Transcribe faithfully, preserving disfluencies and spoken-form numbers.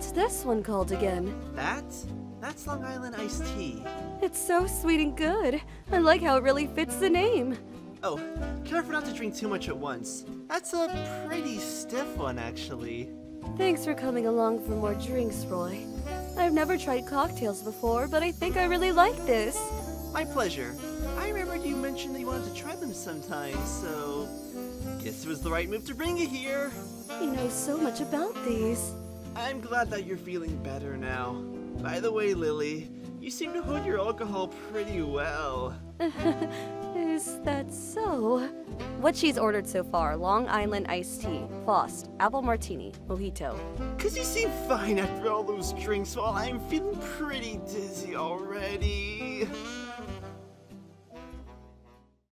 What's this one called again? That? That's Long Island Iced Tea. It's so sweet and good. I like how it really fits the name. Oh, careful not to drink too much at once. That's a pretty stiff one, actually. Thanks for coming along for more drinks, Roy. I've never tried cocktails before, but I think I really like this. My pleasure. I remembered you mentioned that you wanted to try them sometime, so... guess it was the right move to bring you here. You know so much about these. I'm glad that you're feeling better now. By the way, Lily, you seem to hold your alcohol pretty well. Is that so? What she's ordered so far: Long Island Iced Tea, Frost, Apple Martini, Mojito. Cause you seem fine after all those drinks while I'm feeling pretty dizzy already.